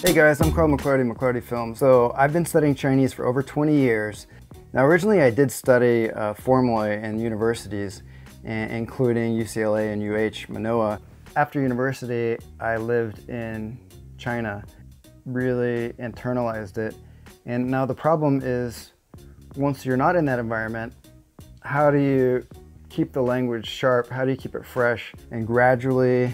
Hey guys, I'm Carl McClurdy, McLarty Films. So I've been studying Chinese for over 20 years. Now originally I did study formally in universities, including UCLA and UH Manoa. After university, I lived in China, really internalized it. And now the problem is, once you're not in that environment, how do you keep the language sharp? How do you keep it fresh and gradually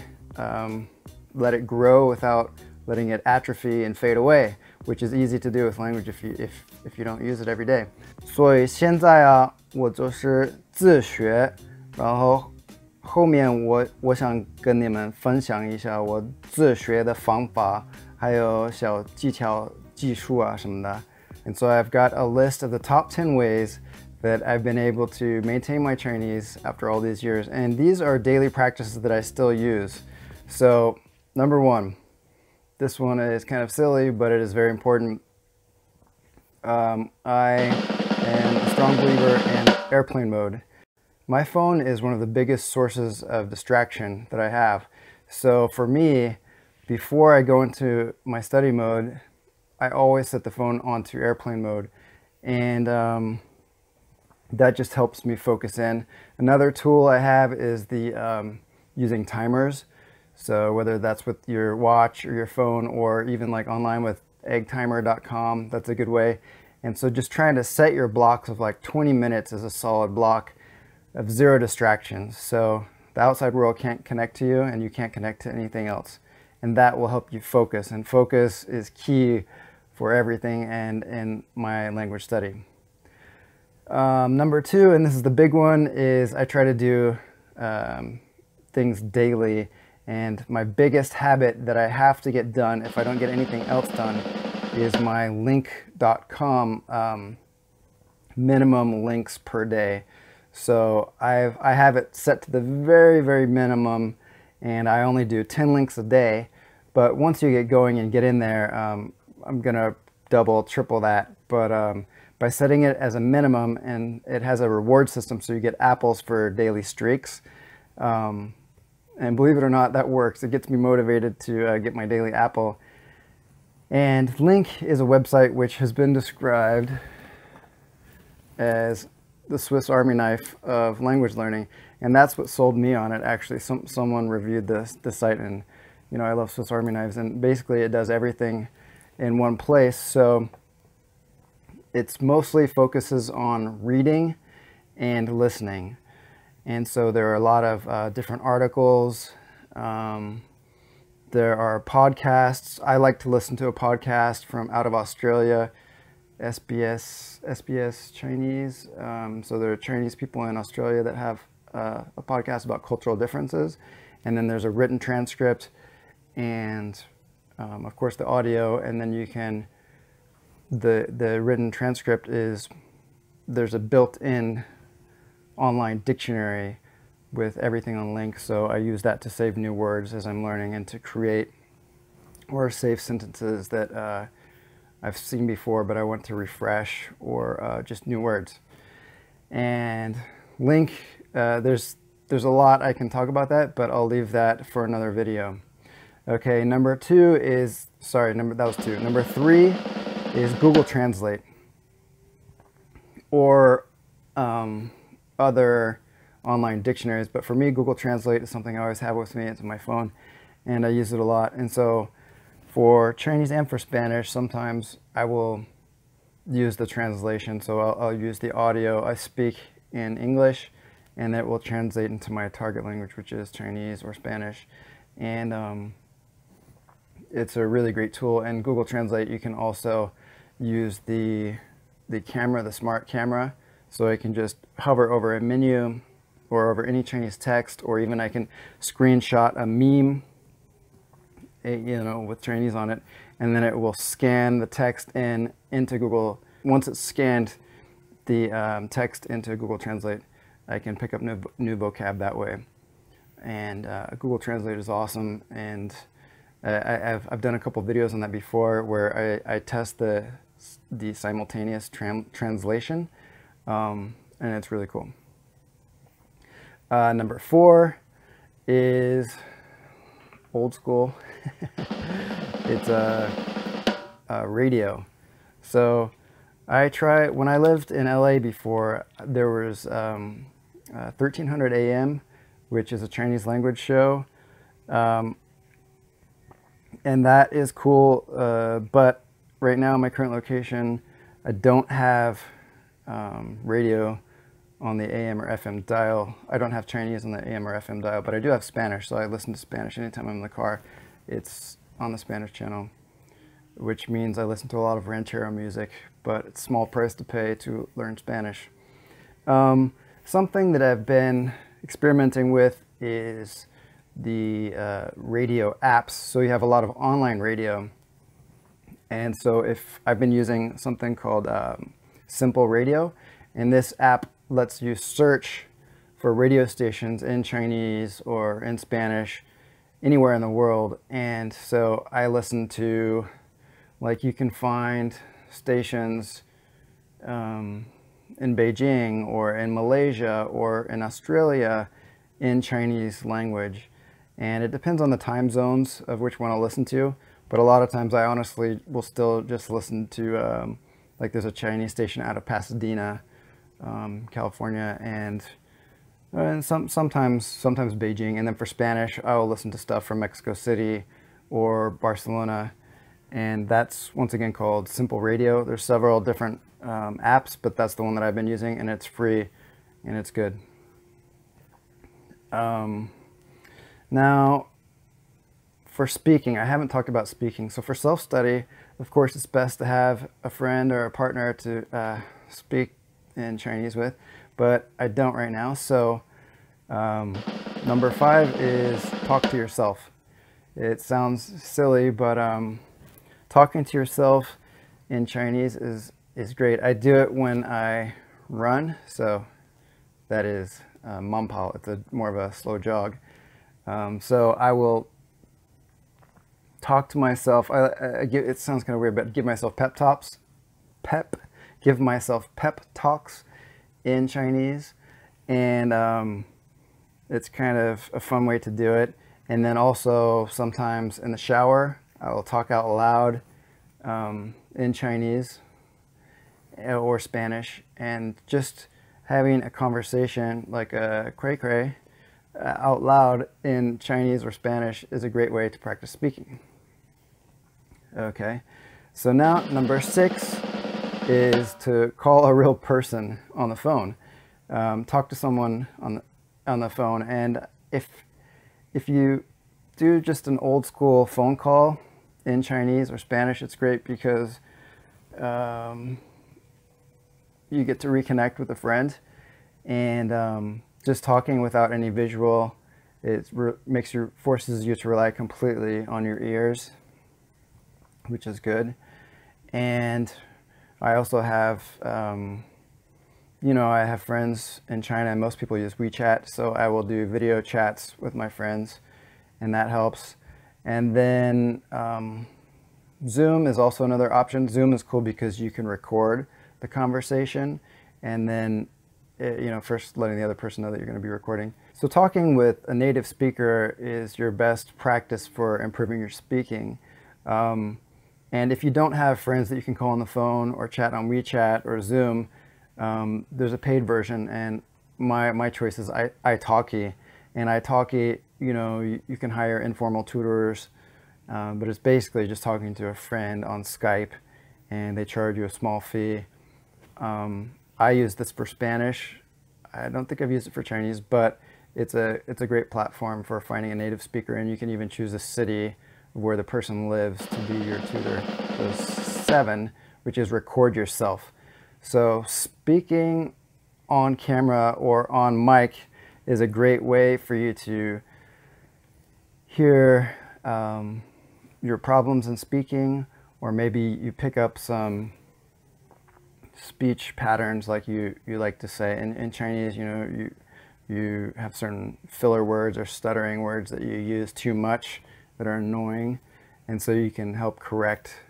let it grow without letting it atrophy and fade away, which is easy to do with language if you don't use it every day. 所以现在啊，我就是自学，然后后面我想跟你们分享一下我自学的方法，还有小技巧、技术啊什么的。And so I've got a list of the top 10 ways that I've been able to maintain my Chinese after all these years. And these are daily practices that I still use. So number one, this one is kind of silly, but it is very important. I am a strong believer in airplane mode. My phone is one of the biggest sources of distraction that I have. So for me, before I go into my study mode, I always set the phone onto airplane mode. And that just helps me focus in. Another tool I have is the using timers. So whether that's with your watch or your phone, or even like online with eggtimer.com, that's a good way. And so just trying to set your blocks of like 20 minutes is a solid block of zero distractions. So the outside world can't connect to you and you can't connect to anything else. And that will help you focus. And focus is key for everything and in my language study. Number two, and this is the big one, is I try to do things daily. And my biggest habit that I have to get done, if I don't get anything else done, is my LingQ.com minimum links per day. So I have it set to the very, very minimum, and I only do 10 links a day. But once you get going and get in there, I'm gonna double, triple that. But by setting it as a minimum, and it has a reward system, so you get apples for daily streaks. And believe it or not, that works. It gets me motivated to get my daily apple. And Link is a website which has been described as the Swiss Army knife of language learning. And that's what sold me on it, actually. Someone reviewed the site, and you know, I love Swiss Army knives, and basically it does everything in one place. So it's mostly focuses on reading and listening. And so there are a lot of different articles. There are podcasts. I like to listen to a podcast from out of Australia, SBS Chinese. So there are Chinese people in Australia that have a podcast about cultural differences. And then there's a written transcript and of course the audio. And then you can, the written transcript is, there's a built-in online dictionary with everything on Link, so I use that to save new words as I'm learning and to create or save sentences that I've seen before but I want to refresh, or just new words. And Link, there's a lot I can talk about that, but I'll leave that for another video. Okay, number two is, sorry, number three is Google Translate, or other online dictionaries, but for me Google Translate is something I always have with me. It's on my phone and I use it a lot. And so for Chinese and for Spanish, sometimes I will use the translation. So I'll use the audio I speak in English, and it will translate into my target language, which is Chinese or Spanish. And it's a really great tool. And Google Translate, you can also use the camera, the smart camera. So I can just hover over a menu or over any Chinese text, or even I can screenshot a meme, you know, with Chinese on it, and then it will scan the text into Google. Once it's scanned the text into Google Translate, I can pick up new vocab that way. And Google Translate is awesome, and I've done a couple videos on that before where I test the simultaneous translation. And it's really cool. Number four is old school. It's radio. So I try, when I lived in LA before, there was 1300 AM, which is a Chinese language show. And that is cool, but right now in my current location, I don't have radio on the AM or FM dial. I don't have Chinese on the AM or FM dial, but I do have Spanish, so I listen to Spanish anytime I'm in the car. It's on the Spanish channel, which means I listen to a lot of ranchero music, but it's a small price to pay to learn Spanish. Something that I've been experimenting with is the radio apps. So you have a lot of online radio. And so if I've been using something called Simple Radio, and this app lets you search for radio stations in Chinese or in Spanish anywhere in the world. And so I listen to, like, you can find stations in Beijing or in Malaysia or in Australia in Chinese language. And it depends on the time zones of which one I'll listen to. But a lot of times I honestly will still just listen to, like, there's a Chinese station out of Pasadena, California, and sometimes Beijing. And then for Spanish, I will listen to stuff from Mexico City or Barcelona. And that's, once again, called Simple Radio. There's several different apps, but that's the one that I've been using, and it's free and it's good. Now, for speaking, I haven't talked about speaking. So for self-study, of course, it's best to have a friend or a partner to speak in Chinese with, but I don't right now. So number 5 is talk to yourself. It sounds silly, but talking to yourself in Chinese is great. I do it when I run, so that is manpao. It's more of a slow jog. So I will talk to myself. It sounds kind of weird, but give myself pep talks in Chinese, and it's kind of a fun way to do it. And then also sometimes in the shower, I will talk out loud in Chinese or Spanish, and just having a conversation like a cray-cray out loud in Chinese or Spanish is a great way to practice speaking. Okay, so now number 6 is to call a real person on the phone. Talk to someone on the phone, and if you do just an old school phone call in Chinese or Spanish, it's great because you get to reconnect with a friend, and just talking without any visual, it forces you to rely completely on your ears, which is good. And I also have, you know, I have friends in China, and most people use WeChat, so I will do video chats with my friends, and that helps. And then Zoom is also another option. Zoom is cool because you can record the conversation, and then, you know, first letting the other person know that you're going to be recording. So talking with a native speaker is your best practice for improving your speaking. And if you don't have friends that you can call on the phone or chat on WeChat or Zoom, there's a paid version, and my choice is iTalki. And iTalki, you know, you can hire informal tutors, but it's basically just talking to a friend on Skype, and they charge you a small fee. I use this for Spanish. I don't think I've used it for Chinese, but it's a great platform for finding a native speaker, and you can even choose a city where the person lives to be your tutor. So 7, which is record yourself. So speaking on camera or on mic is a great way for you to hear your problems in speaking, or maybe you pick up some speech patterns, like you like to say in Chinese. You know, you have certain filler words or stuttering words that you use too much that are annoying, and so you can help correct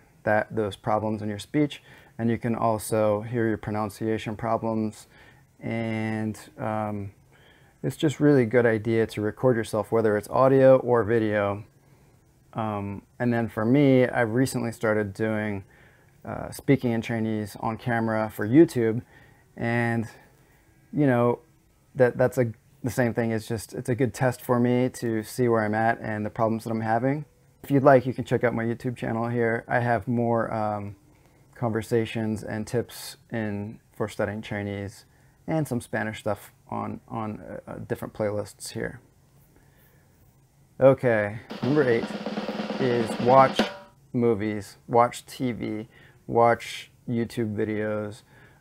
those problems in your speech. And you can also hear your pronunciation problems, and it's just really a good idea to record yourself, whether it's audio or video. And then for me, I've recently started doing speaking in Chinese on camera for YouTube. And, you know, the same thing. It's a good test for me to see where I'm at and the problems that I'm having. If you'd like, you can check out my YouTube channel here. I have more conversations and tips for studying Chinese and some Spanish stuff on different playlists here. Okay, number 8 is watch movies, watch TV, watch YouTube videos.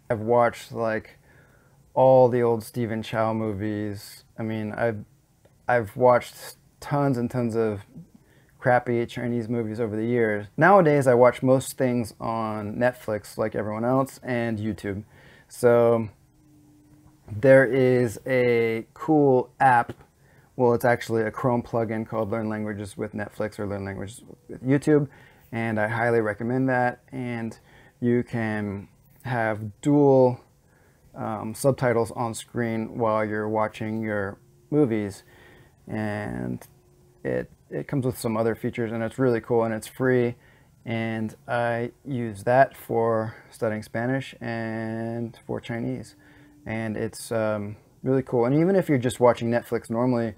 I've watched like all the old Stephen Chow movies. I mean, I've watched tons and tons of crappy Chinese movies over the years. Nowadays, I watch most things on Netflix like everyone else and YouTube. So there is a cool app. Well, it's actually a Chrome plugin called Learn Languages with Netflix or Learn Languages with YouTube. And I highly recommend that. And you can have dual subtitles on screen while you're watching your movies, and it comes with some other features, and it's really cool, and it's free, and I use that for studying Spanish and for Chinese, and it's really cool. And even if you're just watching Netflix normally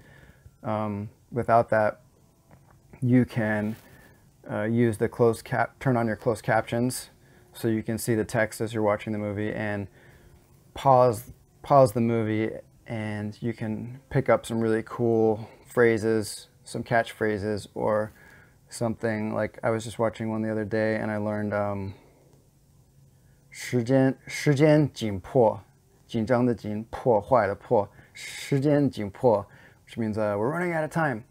without that, you can use the turn on your closed captions so you can see the text as you're watching the movie, and pause the movie, and you can pick up some really cool phrases, some catchphrases, or something. Like I was just watching one the other day, and I learned 时间紧迫, 紧张的紧, 破坏的破, 时间紧迫, which means we're running out of time.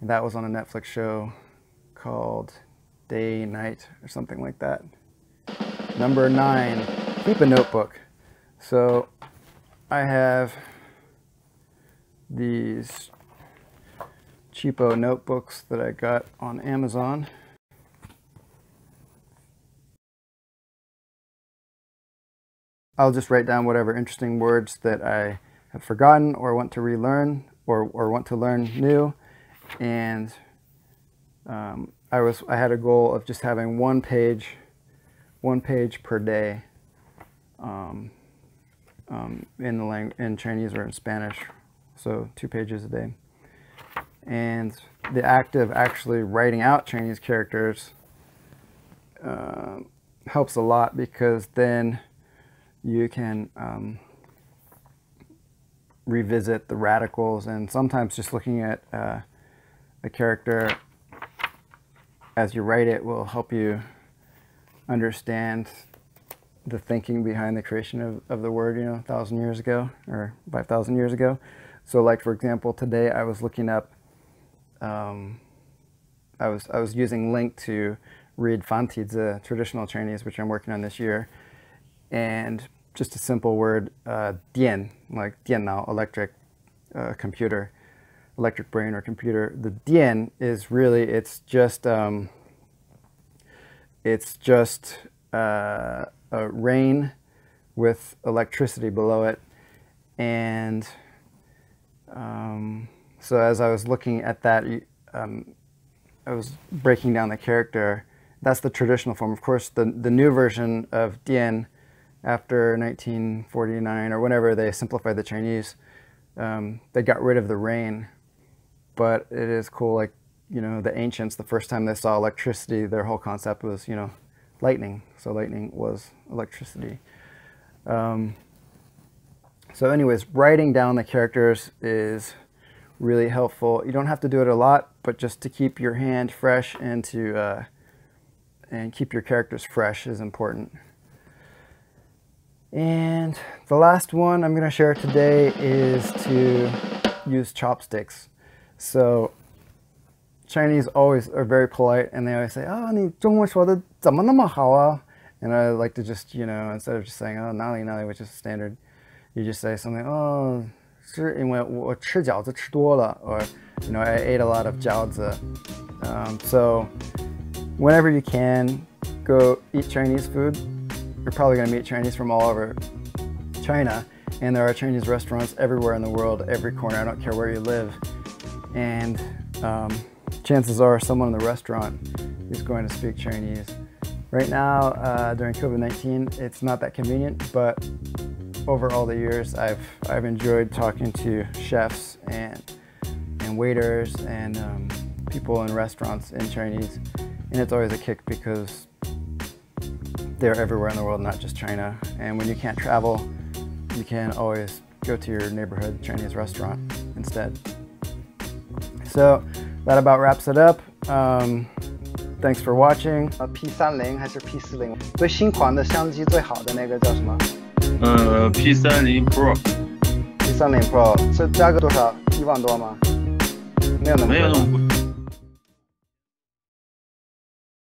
And that was on a Netflix show called Day Night or something like that. Number 9, keep a notebook. So I have these cheapo notebooks that I got on Amazon. I'll just write down whatever interesting words that I have forgotten or want to relearn or want to learn new. And I had a goal of just having one page per day. In Chinese or in Spanish, so 2 pages a day. And the act of actually writing out Chinese characters helps a lot, because then you can revisit the radicals, and sometimes just looking at a character as you write it will help you understand the thinking behind the creation of the word, you know, 1,000 years ago or 5,000 years ago. So like, for example, today I was looking up, I was using Link to read Fantizi, traditional Chinese, which I'm working on this year. And just a simple word, dian, like diannao, electric computer, electric brain or computer. The dian is really, it's just rain with electricity below it. And so as I was looking at that, I was breaking down the character. That's the traditional form. Of course, the new version of Dian after 1949 or whenever they simplified the Chinese, they got rid of the rain. But it is cool, like, you know, the ancients, the first time they saw electricity, their whole concept was, you know, lightning. So lightning was electricity. So anyways, writing down the characters is really helpful. You don't have to do it a lot, but just to keep your hand fresh and to and keep your characters fresh is important. And the last one I'm going to share today is to use chopsticks. So Chinese always are very polite, and they always say, "Oh, 你中文说得怎么那么好啊?" And I like to just, you know, instead of just saying, "Oh, 哪里哪里," which is standard, you just say something, "Oh, 是因为我吃饺子吃多了," or, you know, "I ate a lot of 饺子." So whenever you can, go eat Chinese food. You're probably going to meet Chinese from all over China, and there are Chinese restaurants everywhere in the world, every corner. I don't care where you live, and chances are someone in the restaurant is going to speak Chinese. Right now, during COVID-19, it's not that convenient, but over all the years, I've enjoyed talking to chefs and waiters and people in restaurants in Chinese, and it's always a kick because they're everywhere in the world, not just China. And when you can't travel, you can always go to your neighborhood Chinese restaurant instead. So that about wraps it up. Thanks for watching. P30 还是 P40？ 最新款的相机最好的那个叫什么？P30 Pro。P30 Pro 这加个多少？1万多吗？没有那么贵。